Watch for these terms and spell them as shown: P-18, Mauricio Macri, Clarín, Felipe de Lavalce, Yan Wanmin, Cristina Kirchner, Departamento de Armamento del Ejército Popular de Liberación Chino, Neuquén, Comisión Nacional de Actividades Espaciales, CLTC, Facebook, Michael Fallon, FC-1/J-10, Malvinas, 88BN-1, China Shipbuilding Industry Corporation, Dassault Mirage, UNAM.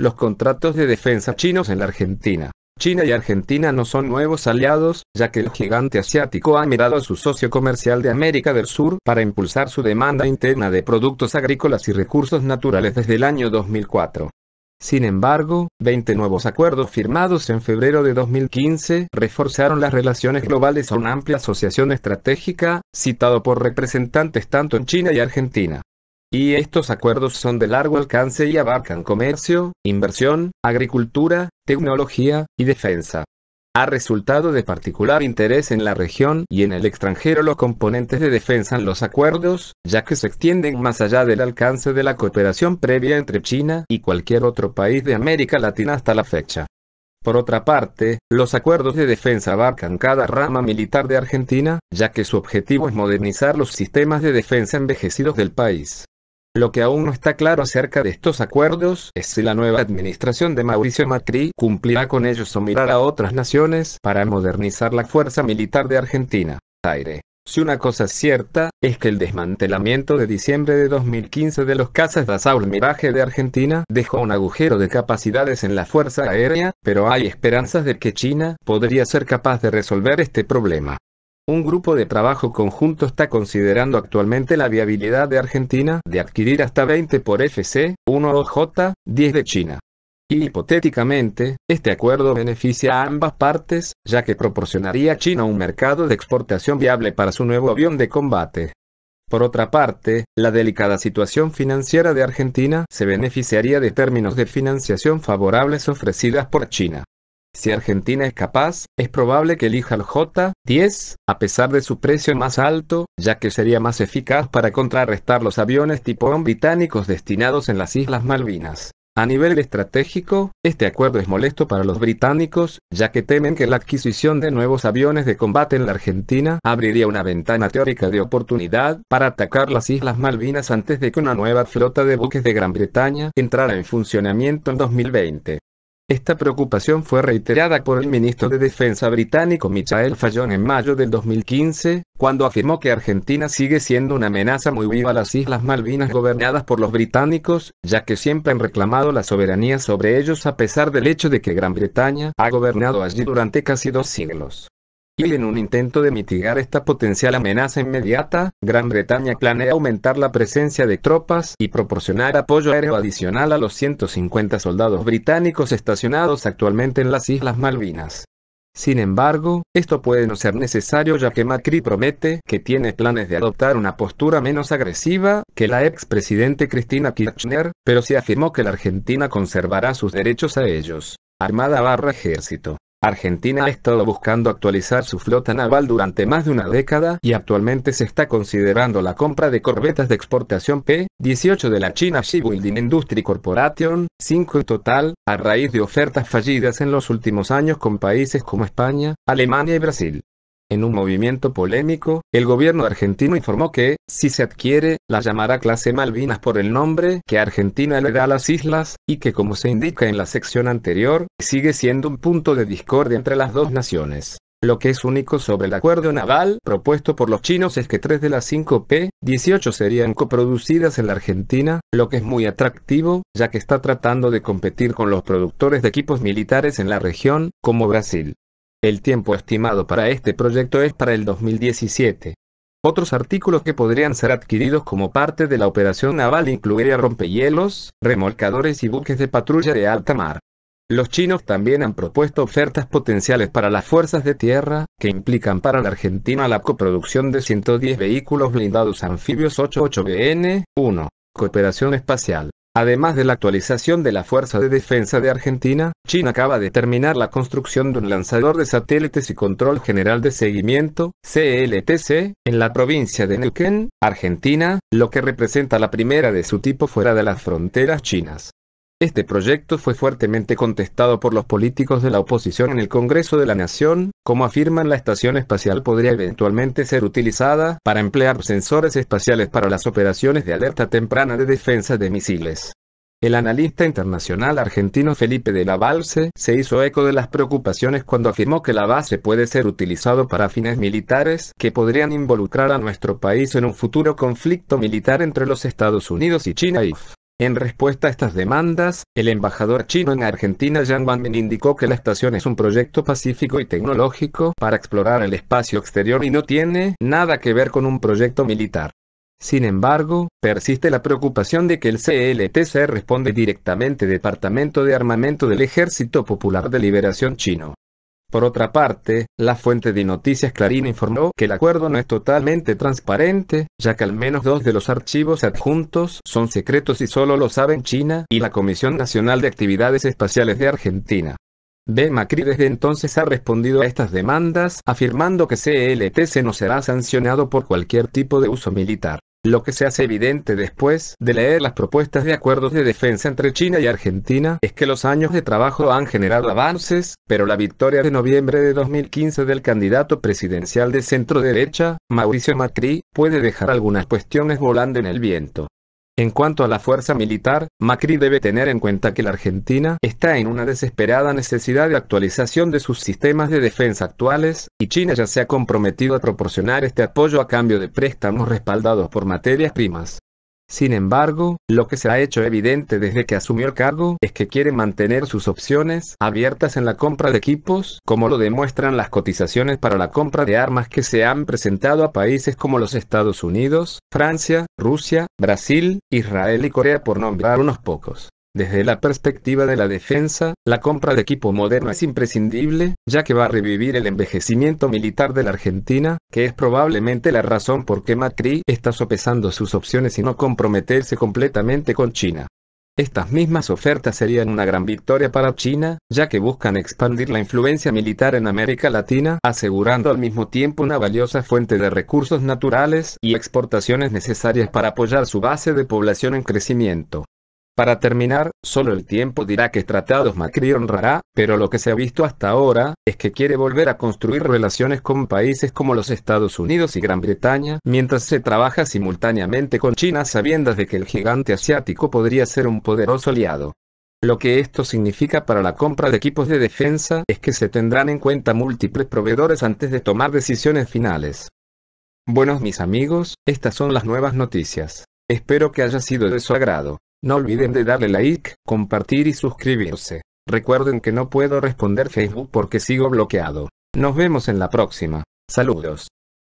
los contratos de defensa chinos en la Argentina. China y Argentina no son nuevos aliados, ya que el gigante asiático ha mirado a su socio comercial de América del Sur para impulsar su demanda interna de productos agrícolas y recursos naturales desde el año 2004. Sin embargo, 20 nuevos acuerdos firmados en febrero de 2015 reforzaron las relaciones globales a una amplia asociación estratégica, citado por representantes tanto en China y Argentina. Y estos acuerdos son de largo alcance y abarcan comercio, inversión, agricultura, tecnología y defensa. Ha resultado de particular interés en la región y en el extranjero los componentes de defensa en los acuerdos, ya que se extienden más allá del alcance de la cooperación previa entre China y cualquier otro país de América Latina hasta la fecha. Por otra parte, los acuerdos de defensa abarcan cada rama militar de Argentina, ya que su objetivo es modernizar los sistemas de defensa envejecidos del país. Lo que aún no está claro acerca de estos acuerdos es si la nueva administración de Mauricio Macri cumplirá con ellos o mirará a otras naciones para modernizar la fuerza militar de Argentina. Si una cosa es cierta, es que el desmantelamiento de diciembre de 2015 de los cazas Dassault Mirage de Argentina dejó un agujero de capacidades en la fuerza aérea, pero hay esperanzas de que China podría ser capaz de resolver este problema. Un grupo de trabajo conjunto está considerando actualmente la viabilidad de Argentina de adquirir hasta 20 por FC-1/J-10 de China. Y hipotéticamente, este acuerdo beneficia a ambas partes, ya que proporcionaría a China un mercado de exportación viable para su nuevo avión de combate. Por otra parte, la delicada situación financiera de Argentina se beneficiaría de términos de financiación favorables ofrecidas por China. Si Argentina es capaz, es probable que elija el J-10, a pesar de su precio más alto, ya que sería más eficaz para contrarrestar los aviones tipo británicos destinados en las Islas Malvinas. A nivel estratégico, este acuerdo es molesto para los británicos, ya que temen que la adquisición de nuevos aviones de combate en la Argentina abriría una ventana teórica de oportunidad para atacar las Islas Malvinas antes de que una nueva flota de buques de Gran Bretaña entrara en funcionamiento en 2020. Esta preocupación fue reiterada por el ministro de Defensa británico Michael Fallon en mayo del 2015, cuando afirmó que Argentina sigue siendo una amenaza muy viva a las Islas Malvinas gobernadas por los británicos, ya que siempre han reclamado la soberanía sobre ellos a pesar del hecho de que Gran Bretaña ha gobernado allí durante casi 2 siglos. Y en un intento de mitigar esta potencial amenaza inmediata, Gran Bretaña planea aumentar la presencia de tropas y proporcionar apoyo aéreo adicional a los 150 soldados británicos estacionados actualmente en las Islas Malvinas. Sin embargo, esto puede no ser necesario ya que Macri promete que tiene planes de adoptar una postura menos agresiva que la expresidente Cristina Kirchner, pero sí afirmó que la Argentina conservará sus derechos a ellos, Armada/Ejército. Argentina ha estado buscando actualizar su flota naval durante más de una década y actualmente se está considerando la compra de corbetas de exportación P-18 de la China Shipbuilding Industry Corporation, 5 en total, a raíz de ofertas fallidas en los últimos años con países como España, Alemania y Brasil. En un movimiento polémico, el gobierno argentino informó que, si se adquiere, la llamará clase Malvinas por el nombre que Argentina le da a las islas, y que como se indica en la sección anterior, sigue siendo un punto de discordia entre las dos naciones. Lo que es único sobre el acuerdo naval propuesto por los chinos es que 3 de las 5 P-18 serían coproducidas en la Argentina, lo que es muy atractivo, ya que está tratando de competir con los productores de equipos militares en la región, como Brasil. El tiempo estimado para este proyecto es para el 2017. Otros artículos que podrían ser adquiridos como parte de la operación naval incluirían rompehielos, remolcadores y buques de patrulla de alta mar. Los chinos también han propuesto ofertas potenciales para las fuerzas de tierra, que implican para la Argentina la coproducción de 110 vehículos blindados anfibios 88BN-1, cooperación espacial. Además de la actualización de la Fuerza de Defensa de Argentina, China acaba de terminar la construcción de un lanzador de satélites y control general de seguimiento, CLTC, en la provincia de Neuquén, Argentina, lo que representa la primera de su tipo fuera de las fronteras chinas. Este proyecto fue fuertemente contestado por los políticos de la oposición en el Congreso de la Nación, como afirman la estación espacial podría eventualmente ser utilizada para emplear sensores espaciales para las operaciones de alerta temprana de defensa de misiles. El analista internacional argentino Felipe de Lavalce se hizo eco de las preocupaciones cuando afirmó que la base puede ser utilizado para fines militares que podrían involucrar a nuestro país en un futuro conflicto militar entre los Estados Unidos y China. En respuesta a estas demandas, el embajador chino en Argentina Yan Wanmin indicó que la estación es un proyecto pacífico y tecnológico para explorar el espacio exterior y no tiene nada que ver con un proyecto militar. Sin embargo, persiste la preocupación de que el CLTC responde directamente al Departamento de Armamento del Ejército Popular de Liberación Chino. Por otra parte, la fuente de noticias Clarín informó que el acuerdo no es totalmente transparente, ya que al menos dos de los archivos adjuntos son secretos y solo lo saben China y la Comisión Nacional de Actividades Espaciales de Argentina. Macri desde entonces ha respondido a estas demandas afirmando que CLTC no será sancionado por cualquier tipo de uso militar, lo que se hace evidente después de leer las propuestas de acuerdos de defensa entre China y Argentina es que los años de trabajo han generado avances, pero la victoria de noviembre de 2015 del candidato presidencial de centro derecha, Mauricio Macri, puede dejar algunas cuestiones volando en el viento. En cuanto a la fuerza militar, Macri debe tener en cuenta que la Argentina está en una desesperada necesidad de actualización de sus sistemas de defensa actuales, y China ya se ha comprometido a proporcionar este apoyo a cambio de préstamos respaldados por materias primas. Sin embargo, lo que se ha hecho evidente desde que asumió el cargo es que quiere mantener sus opciones abiertas en la compra de equipos, como lo demuestran las cotizaciones para la compra de armas que se han presentado a países como los Estados Unidos, Francia, Rusia, Brasil, Israel y Corea, por nombrar unos pocos. Desde la perspectiva de la defensa, la compra de equipo moderno es imprescindible, ya que va a revivir el envejecimiento militar de la Argentina, que es probablemente la razón por qué Macri está sopesando sus opciones y no comprometerse completamente con China. Estas mismas ofertas serían una gran victoria para China, ya que buscan expandir la influencia militar en América Latina, asegurando al mismo tiempo una valiosa fuente de recursos naturales y exportaciones necesarias para apoyar su base de población en crecimiento. Para terminar, solo el tiempo dirá qué tratados Macri honrará, pero lo que se ha visto hasta ahora es que quiere volver a construir relaciones con países como los Estados Unidos y Gran Bretaña, mientras se trabaja simultáneamente con China a sabiendas de que el gigante asiático podría ser un poderoso aliado. Lo que esto significa para la compra de equipos de defensa es que se tendrán en cuenta múltiples proveedores antes de tomar decisiones finales. Bueno, mis amigos, estas son las nuevas noticias. Espero que haya sido de su agrado. No olviden de darle like, compartir y suscribirse. Recuerden que no puedo responder Facebook porque sigo bloqueado. Nos vemos en la próxima. Saludos.